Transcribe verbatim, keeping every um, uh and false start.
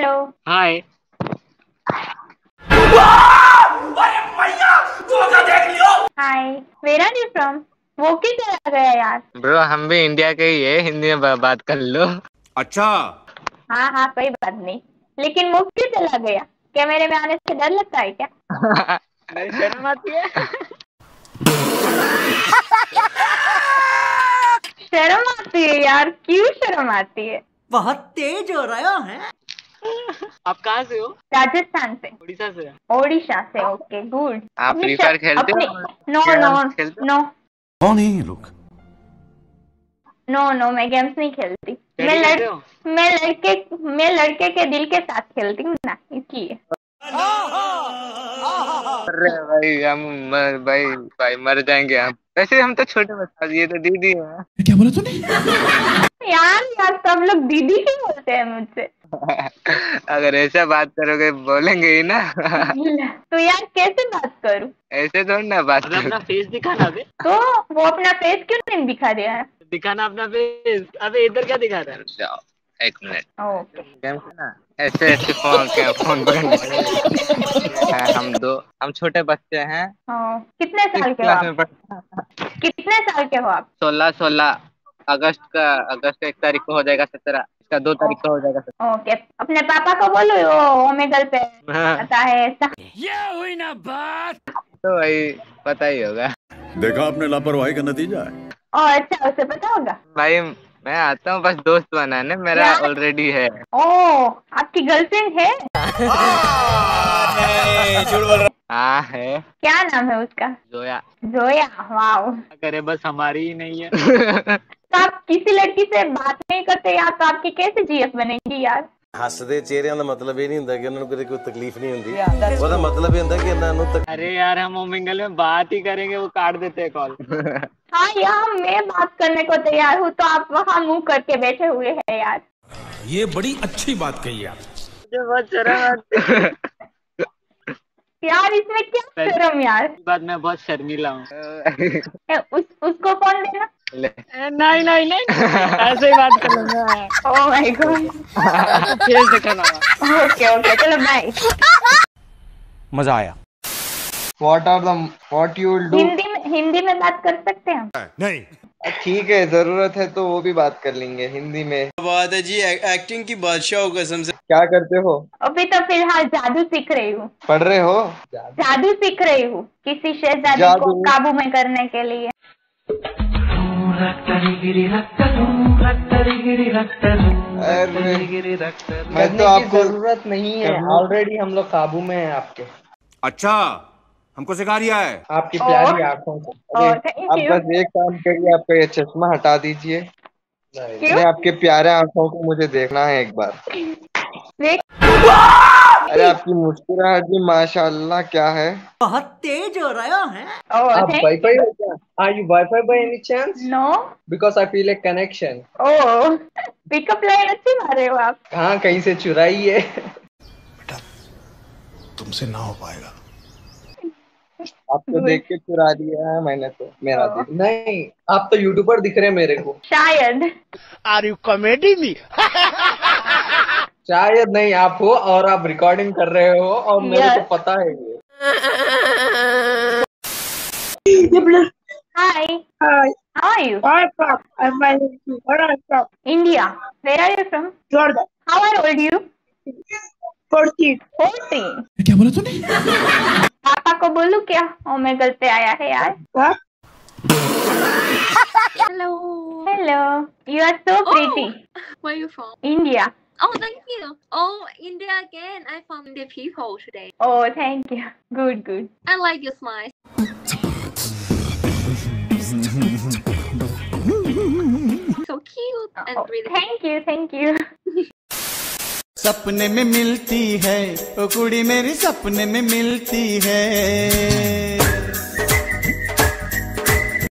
Hello hi. अरे मैया तू तो देख लियो। Hi where are you from? वो की चला गया यार। ब्रो हम भी इंडिया के ही है, हिंदी में बात कर लो। अच्छा हाँ हाँ कोई बात नहीं, लेकिन मुख क्यों चला गया? कैमरे में आने से डर लगता है क्या? नहीं शर्म आती है? शर्म आती है यार, क्यों शर्म आती है? बहुत तेज हो रहा है। आप कहाँ से हो? राजस्थान से। ओडिशा से? ओडिशा से, ओके गुड। आप फ्री फायर खेलते हो? नो नो नो नो नहीं रुक नो नो मैं गेम्स नहीं खेलती। मैं लड़... मैं लड़के मैं लड़के के दिल के साथ खेलती हूँ ना, इसलिए। अरे भाई हम मर भाई भाई मर जाएंगे हम। वैसे हम तो छोटे बच्चा, ये तो दीदी है। क्या बोला तूने? यार यार सब लोग दीदी ही बोलते हैं मुझसे। अगर ऐसा बात करोगे बोलेंगे ही ना। तो यार कैसे बात करूँ? ऐसे थोड़ी ना बात करूँ। अपना फेस दिखाना बे। तो वो अपना फेस क्यों नहीं दिखा रहा है? दिखाना अपना फेस। अबे इधर क्या दिखा रहा है? एक मिनट ओके। ऐसे ऐसे फोन क्या फोन बंद। हम दो हम छोटे बच्चे हैं। कितने साल के हो आप? कितने साल के हो आप? सोलह सोलह अगस्त का अगस्त एक तारीख को हो जाएगा सत्रह, इसका दो तारीख को हो जाएगा सत्रह। ओके अपने पापा को बोलो वो ओमेगल पे आता है ऐसा। ये हुई ना बात। तो भाई पता ही होगा। देखा आपने लापरवाही का नतीजा है। ओ अच्छा उसे पता होगा। भाई मैं आता हूँ बस दोस्त बनाने, मेरा ऑलरेडी है। ओ आपकी गर्लफ्रेंड है? हाँ है। क्या नाम है उसका? जोया। जोया वाओ। अरे बस हमारी ही नहीं है। तो आप किसी लड़की से बात नहीं करते यार, तो आपकी कैसे जीएफ बनेगी यार? हसदे चेहरे का मतलब ये नहीं होता कि उन्हें कोई तकलीफ नहीं होती, वो मतलब ये होता कि उन्हें। अरे यार हम ओमेगल में बात ही करेंगे वो काट देते हैं कॉल। हाँ यार मैं बात करने को तैयार हूँ, तो आप वहाँ मुंह करके बैठे हुए हैं यार। ये बड़ी अच्छी बात कही आप। मुझे बहुत शर्म आती है। यार इसमें क्या शर्म यार? बात मैं बहुत शर्मीला हूँ। उस, उसको फोन देना। नहीं नहीं नहीं ऐसे ही बात करूँगा। Oh my God. Okay okay चलो बाय। मजा आया। What are the what you will do? Hindi में हिंदी में बात कर सकते हैं? नहीं ठीक है, जरूरत है तो वो भी बात कर लेंगे हिंदी में। बात है जी एक्टिंग की बादशाह हो कसम से। क्या करते हो अभी? तो फिलहाल जादू सीख रही हूँ। पढ़ रहे हो? जादू सीख रही हूँ किसी शहजादे को काबू में करने के लिए। मैं तो आपको जरूरत नहीं है, ऑलरेडी हम लोग काबू में है आपके। अच्छा हमको सिखा रही है आपकी प्यारी आँखों को। आप बस एक काम करिए, आपका ये चश्मा हटा दीजिए, मैं आपके प्यारे आँखों को मुझे देखना है एक बार। अरे आपकी मुस्कुराहट भी माशाल्लाह क्या है, बहुत तेज हो रहा है। आप वाईफाई हो क्या? Are you wifi by any chance? No because I feel a connection. Oh pickup line अच्छी मारे हो आप। हाँ कहीं से चुराई है। बेटा तुमसे ना हो पाएगा। आपको देख के चुरा लिया है मैंने तो। मेरा दिल नहीं, आप तो यूट्यूबर दिख रहे हैं मेरे को शायद। Are you comedy me? शायद नहीं आप हो, और आप रिकॉर्डिंग कर रहे हो और मेरे yes. को पता है ये। Hi hi how are you? I am India. Where are you from? Jordan. How are old you? Fourteen. Fourteen क्या बोला तूने? पापा को बोलूं क्या ओमेगल पे आया है यार? Hello hello you are so pretty. Where you from? India. Oh, thank you. Oh, India again. I found Indian people today. Oh, thank you. Good, good. I like your smile. So cute and really. Thank you, thank you. सपने में मिलती है ओ कुड़ी मेरी, सपने में मिलती है।